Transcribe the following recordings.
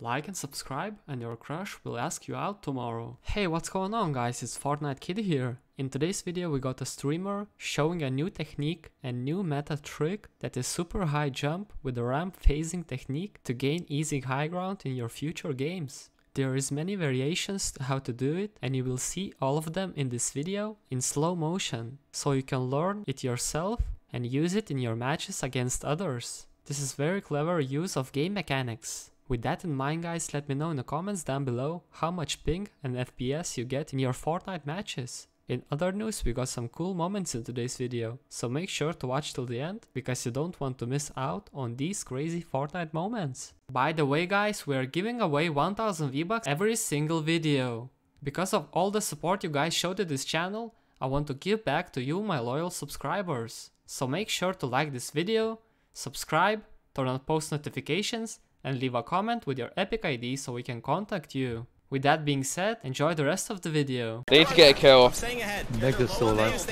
Like and subscribe and your crush will ask you out tomorrow. Hey, what's going on guys, it's Fortnite Kid here. In today's video we got a streamer showing a new technique and new meta trick that is super high jump with a ramp phasing technique to gain easy high ground in your future games. There is many variations to how to do it and you will see all of them in this video in slow motion, so you can learn it yourself and use it in your matches against others. This is very clever use of game mechanics. With that in mind guys, let me know in the comments down below how much ping and FPS you get in your Fortnite matches. In other news, we got some cool moments in today's video, so make sure to watch till the end because you don't want to miss out on these crazy Fortnite moments. By the way guys, we are giving away 1000 V-Bucks every single video. Because of all the support you guys showed to this channel, I want to give back to you my loyal subscribers. So make sure to like this video, subscribe, turn on post notifications and leave a comment with your epic ID so we can contact you. With that being said, enjoy the rest of the video. They need to get a kill. Nega's still alive as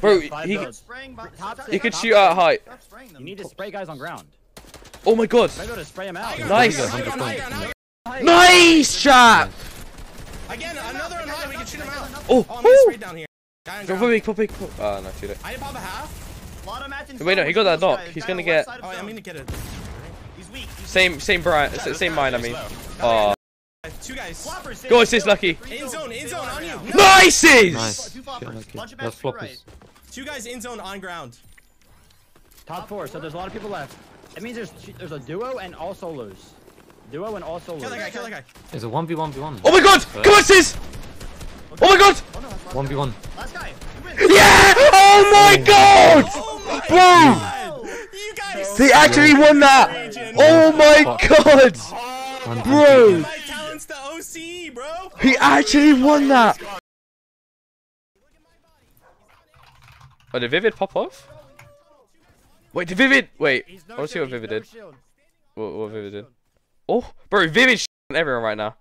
well. Bro, he could shoot out height. You need to spray guys on ground. Oh my god. Nice. Nice shot. Again, another on high, we can shoot him out. Oh, I'm gonna spray down here. Oh, no, shoot it. I didn't pop a half. Wait, no, he got that knock. He's gonna get... Oh, I'm gonna get it. He's weak. Same mine, I mean. Oh. Two guys. Go assist, Lucky. In zone on you. No. Nices! Nice. Two floppers. That's floppers. Two guys in zone on ground. Top four, so there's a lot of people left. That means there's a duo and all solos. Duo and all solos. Kill that guy, kill that guy. There's a 1v1v1. Oh my god! Come on, sis! Okay. Oh my god! Oh, no, 1v1. Last guy. Yeah! Oh my god! Oh my boom! God. You guys they actually won that! Region. Oh my god! Bro! OC, bro. He actually won that! Oh, did Vivid pop off? Wait, did Vivid... Wait, I want to see what Vivid did. What Vivid did. Oh, bro, Vivid shitting everyone right now.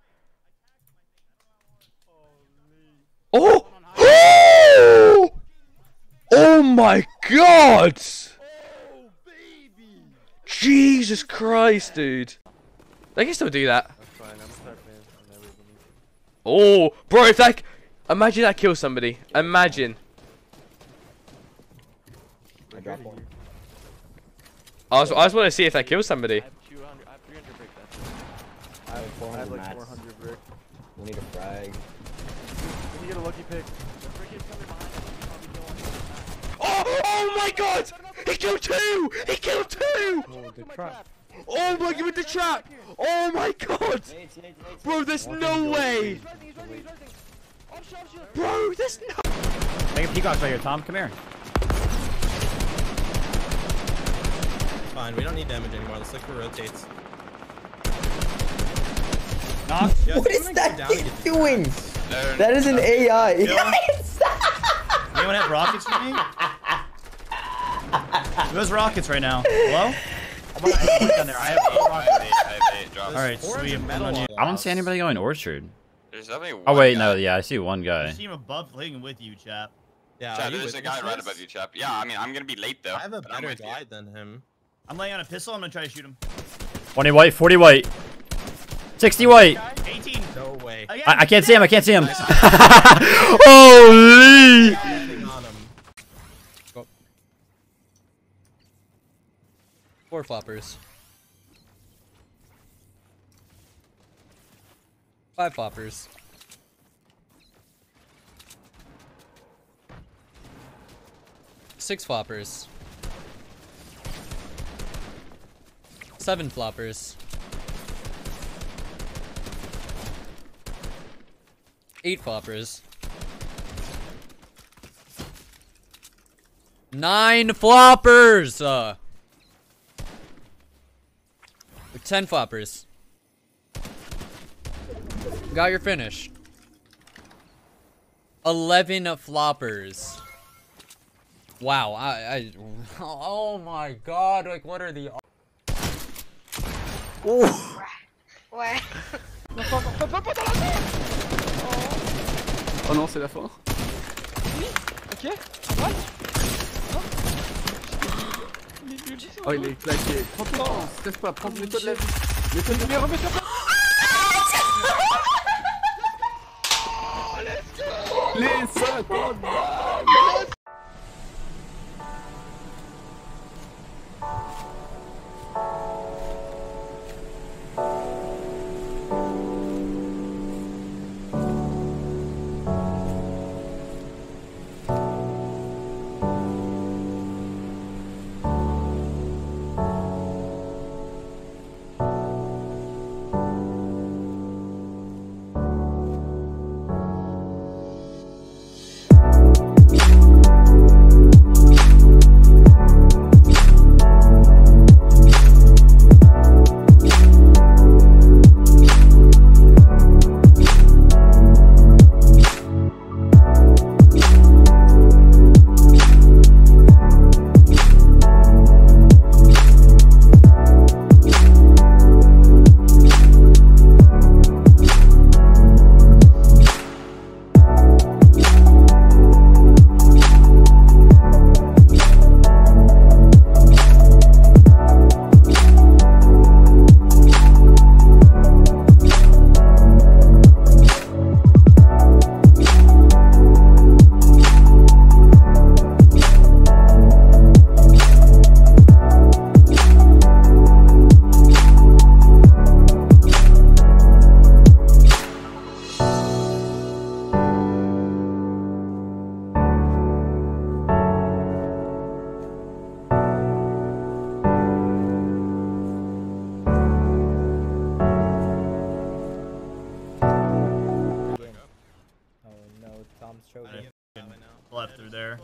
Oh! Oh! Oh my god! Jesus Christ, dude. They can still do that. Oh, bro, if that... Imagine that kills somebody. Imagine. I just want to see if that kills somebody. I have 200, I have 300 brick. I have 400. I have like 400 brick. We need a frag. Can you get a lucky pick? The brick is coming behind us. Oh my god! He killed two! He killed two! Oh, the trap. Oh my god, with the trap! Oh my god! Bro, there's no way! Bro, there's no... Make a peacock right here, Tom. Come here. Fine, we don't need damage anymore. Let's look for rotates. What is that kid doing? That is an AI. Anyone have rockets for me? There's rockets right now. Hello? I have eight. Alright, sweet. I don't see anybody going orchard. There's only no, yeah, I see one guy. I see him above playing with you, chap. Yeah, chap, there's a guy right above you, chap. Yeah, I mean, I'm gonna be late though. I have a better guy than him. I'm laying on a pistol. I'm gonna try to shoot him. 20 white, 40 white, 60 white. 18. No way. I can't see him. I can't see him. Holy! Four floppers. Five floppers. Six floppers. Seven floppers. Eight floppers. Nine floppers! 10 floppers. Got your finish. 11 floppers. Wow. Oh my god. Like, what are the. Oh. Ouais. Oh non, c'est la fin. Oui. Ok. What? Oh, il est claqué. Prends-toi, prends-toi de la vie. Mets-toi de la vie, remets-toi de la vie. Kobe. Left through there.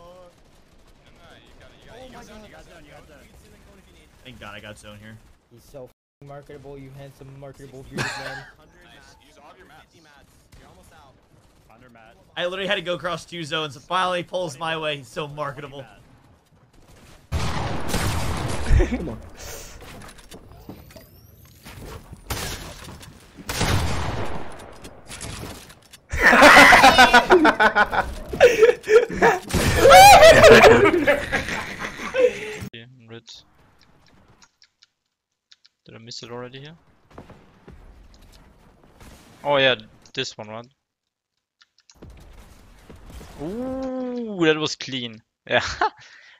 Thank God I got zone here. He's so marketable, you handsome, marketable dude, man. I literally had to go across two zones. Finally pulls my way. He's so marketable. Come on. Yeah, I'm red. Did I miss it already here? Oh yeah, this one, right? Ooh, that was clean. Yeah.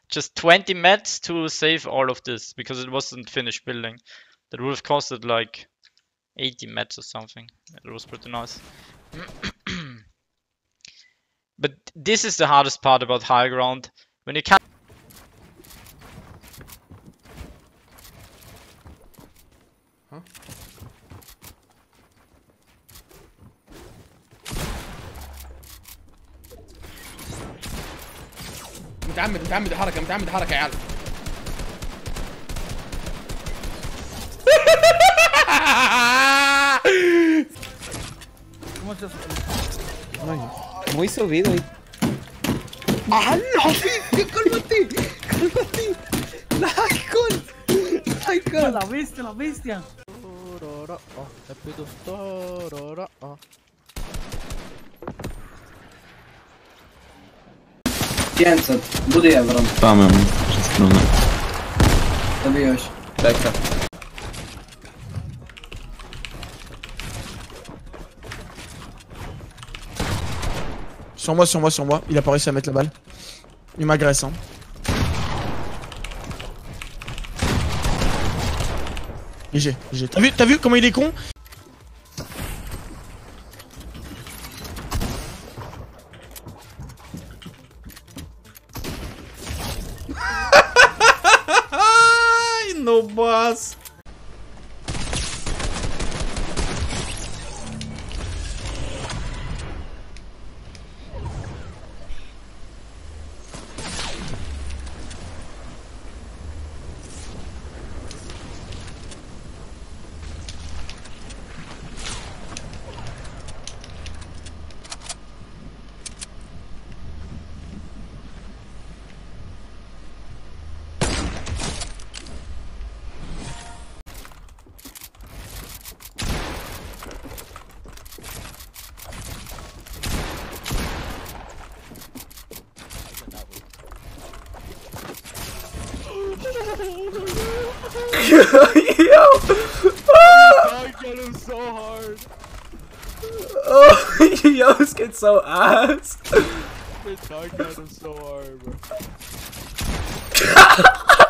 Just 20 meds to save all of this because it wasn't finished building. That would have costed like 80 meds or something. It was pretty nice. But this is the hardest part about high ground. When you can't. Huh? متعمد حركة متعمد حركة يا عالم. Muy subido. ¡Ah, no! ¡Cálmate! ¡Cálmate! ¡La icon! ¡La icon! ¡La bestia! ¡La bestia! Pięćset, buduję wrąb. Spamem, wszystko równo. Zabiłeś. Tak, tak. Sur moi. Il a pas réussi à mettre la balle. Il m'agresse, hein. GG. T'as vu comment il est con? No boss. Yo! I got him so hard. Oh, Yo's get so ass. I got him so hard, bro.